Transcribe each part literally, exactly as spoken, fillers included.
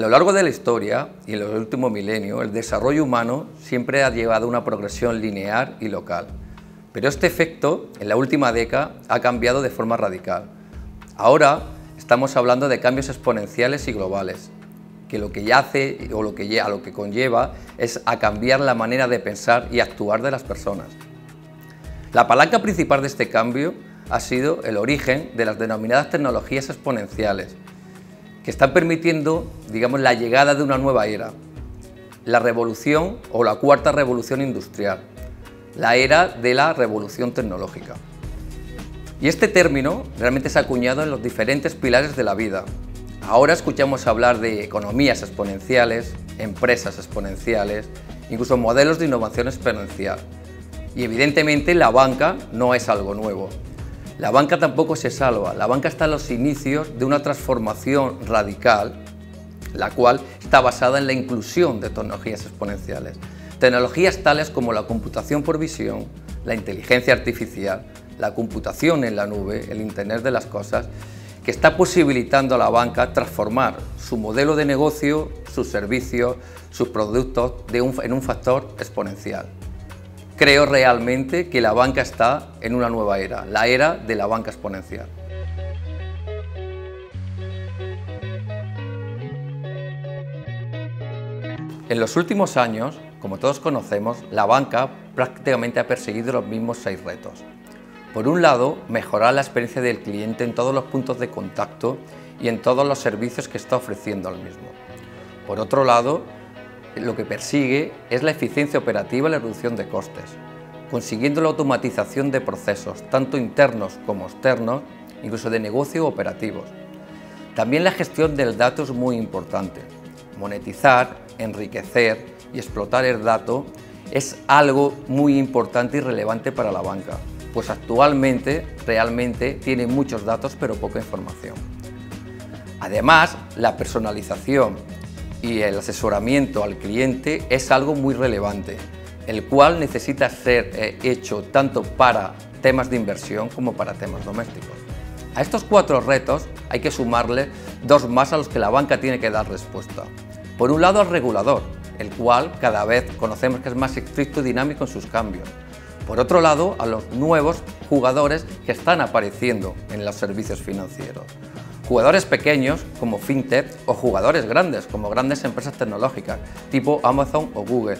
lo largo de la historia y en los últimos milenios, el desarrollo humano siempre ha llevado una progresión lineal y local. Pero este efecto, en la última década, ha cambiado de forma radical. Ahora estamos hablando de cambios exponenciales y globales, que lo que ya hace o lo que, a lo que conlleva es a cambiar la manera de pensar y actuar de las personas. La palanca principal de este cambio ha sido el origen de las denominadas tecnologías exponenciales, que están permitiendo, digamos, la llegada de una nueva era, la revolución o la cuarta revolución industrial, la era de la revolución tecnológica. Y este término realmente se ha acuñado en los diferentes pilares de la vida. Ahora escuchamos hablar de economías exponenciales, empresas exponenciales, incluso modelos de innovación exponencial. Y evidentemente la banca no es algo nuevo. La banca tampoco se salva, la banca está en los inicios de una transformación radical, la cual está basada en la inclusión de tecnologías exponenciales. Tecnologías tales como la computación por visión, la inteligencia artificial, la computación en la nube, el Internet de las cosas, que está posibilitando a la banca transformar su modelo de negocio, sus servicios, sus productos de un, en un factor exponencial. Creo realmente que la banca está en una nueva era, la era de la banca exponencial. En los últimos años, como todos conocemos, la banca prácticamente ha perseguido los mismos seis retos. Por un lado, mejorar la experiencia del cliente en todos los puntos de contacto y en todos los servicios que está ofreciendo al mismo. Por otro lado, lo que persigue es la eficiencia operativa y la reducción de costes, consiguiendo la automatización de procesos, tanto internos como externos, incluso de negocio o operativos. También la gestión del dato es muy importante. Monetizar, enriquecer y explotar el dato es algo muy importante y relevante para la banca, pues actualmente realmente tiene muchos datos pero poca información. Además, la personalización y el asesoramiento al cliente es algo muy relevante, el cual necesita ser hecho tanto para temas de inversión como para temas domésticos. A estos cuatro retos hay que sumarle dos más a los que la banca tiene que dar respuesta. Por un lado, al regulador, el cual cada vez conocemos que es más estricto y dinámico en sus cambios. Por otro lado, a los nuevos jugadores que están apareciendo en los servicios financieros. Jugadores pequeños como fintech o jugadores grandes como grandes empresas tecnológicas tipo Amazon o Google,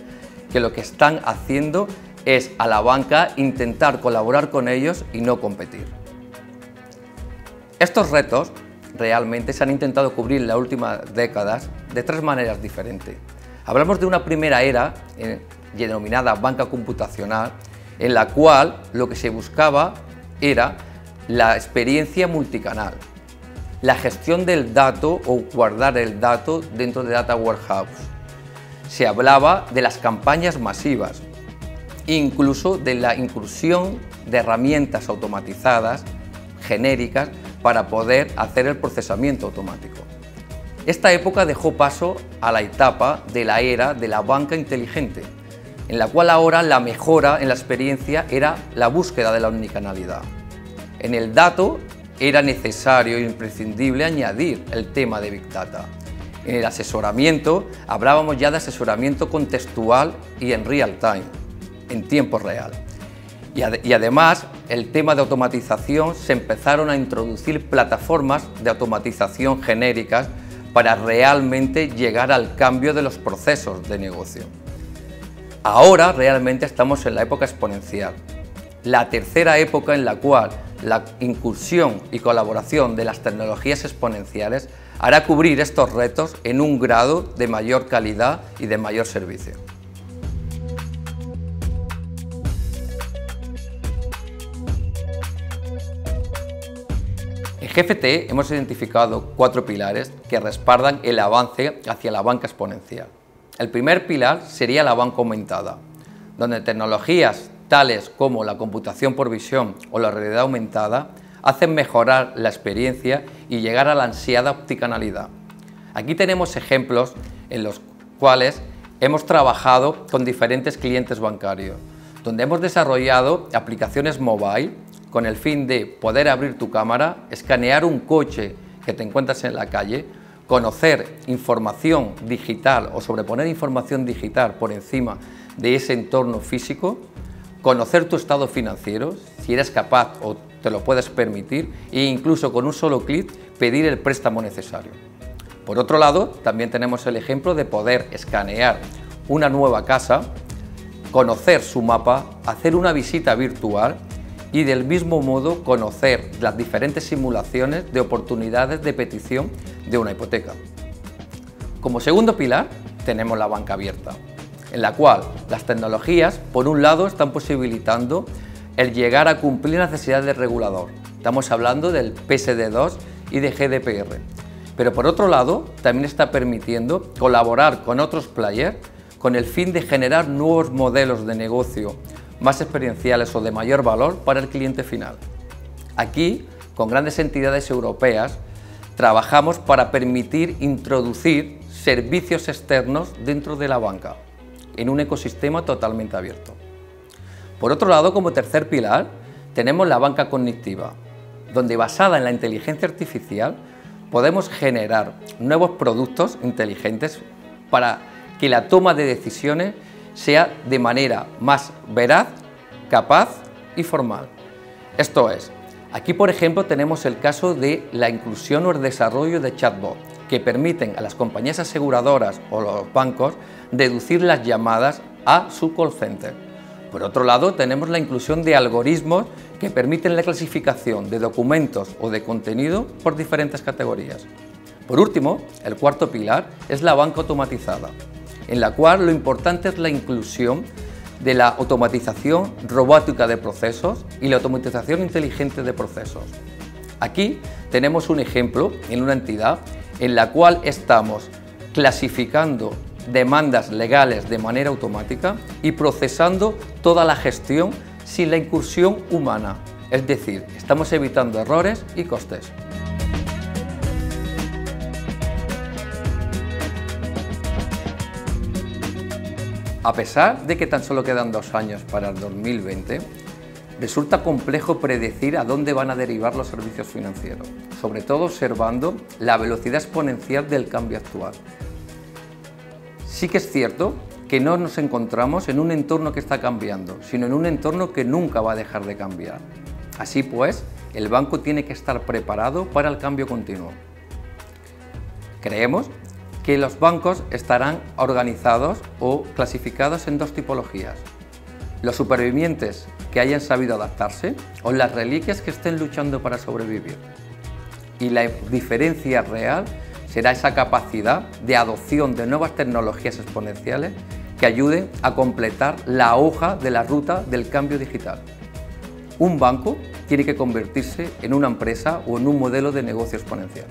que lo que están haciendo es a la banca intentar colaborar con ellos y no competir. Estos retos realmente se han intentado cubrir en las últimas décadas de tres maneras diferentes. Hablamos de una primera era denominada banca computacional, en la cual lo que se buscaba era la experiencia multicanal, la gestión del dato o guardar el dato dentro de Data Warehouse. Se hablaba de las campañas masivas, incluso de la inclusión de herramientas automatizadas, genéricas, para poder hacer el procesamiento automático. Esta época dejó paso a la etapa de la era de la banca inteligente, en la cual ahora la mejora en la experiencia era la búsqueda de la omnicanalidad. En el dato, era necesario e imprescindible añadir el tema de Big Data. En el asesoramiento hablábamos ya de asesoramiento contextual y en real time, en tiempo real. Y, ad y además, el tema de automatización, se empezaron a introducir plataformas de automatización genéricas para realmente llegar al cambio de los procesos de negocio. Ahora realmente estamos en la época exponencial, la tercera época en la cual la incursión y colaboración de las tecnologías exponenciales hará cubrir estos retos en un grado de mayor calidad y de mayor servicio. En G F T hemos identificado cuatro pilares que respaldan el avance hacia la banca exponencial. El primer pilar sería la banca aumentada, donde tecnologías tales como la computación por visión o la realidad aumentada hacen mejorar la experiencia y llegar a la ansiada omnicanalidad. Aquí tenemos ejemplos en los cuales hemos trabajado con diferentes clientes bancarios, donde hemos desarrollado aplicaciones mobile con el fin de poder abrir tu cámara, escanear un coche que te encuentras en la calle, conocer información digital o sobreponer información digital por encima de ese entorno físico, conocer tu estado financiero, si eres capaz o te lo puedes permitir, e incluso con un solo clic pedir el préstamo necesario. Por otro lado, también tenemos el ejemplo de poder escanear una nueva casa, conocer su mapa, hacer una visita virtual y del mismo modo conocer las diferentes simulaciones de oportunidades de petición de una hipoteca. Como segundo pilar tenemos la banca abierta, en la cual las tecnologías, por un lado, están posibilitando el llegar a cumplir necesidades del regulador. Estamos hablando del P S D dos y de G D P R. Pero por otro lado, también está permitiendo colaborar con otros players con el fin de generar nuevos modelos de negocio más experienciales o de mayor valor para el cliente final. Aquí, con grandes entidades europeas, trabajamos para permitir introducir servicios externos dentro de la banca, en un ecosistema totalmente abierto. Por otro lado, como tercer pilar, tenemos la banca cognitiva, donde basada en la inteligencia artificial podemos generar nuevos productos inteligentes para que la toma de decisiones sea de manera más veraz, capaz y formal. Esto es, aquí por ejemplo tenemos el caso de la inclusión o el desarrollo de chatbots, que permiten a las compañías aseguradoras o los bancos deducir las llamadas a su call center. Por otro lado, tenemos la inclusión de algoritmos que permiten la clasificación de documentos o de contenido por diferentes categorías. Por último, el cuarto pilar es la banca automatizada, en la cual lo importante es la inclusión de la automatización robótica de procesos y la automatización inteligente de procesos. Aquí tenemos un ejemplo en una entidad en la cual estamos clasificando demandas legales de manera automática y procesando toda la gestión sin la incursión humana, es decir, estamos evitando errores y costes. A pesar de que tan solo quedan dos años para el dos mil veinte, resulta complejo predecir a dónde van a derivar los servicios financieros, sobre todo observando la velocidad exponencial del cambio actual. Sí que es cierto que no nos encontramos en un entorno que está cambiando, sino en un entorno que nunca va a dejar de cambiar. Así pues, el banco tiene que estar preparado para el cambio continuo. Creemos que los bancos estarán organizados o clasificados en dos tipologías: los supervivientes que hayan sabido adaptarse o las reliquias que estén luchando para sobrevivir. Y la diferencia real será esa capacidad de adopción de nuevas tecnologías exponenciales que ayuden a completar la hoja de la ruta del cambio digital. Un banco tiene que convertirse en una empresa o en un modelo de negocio exponencial.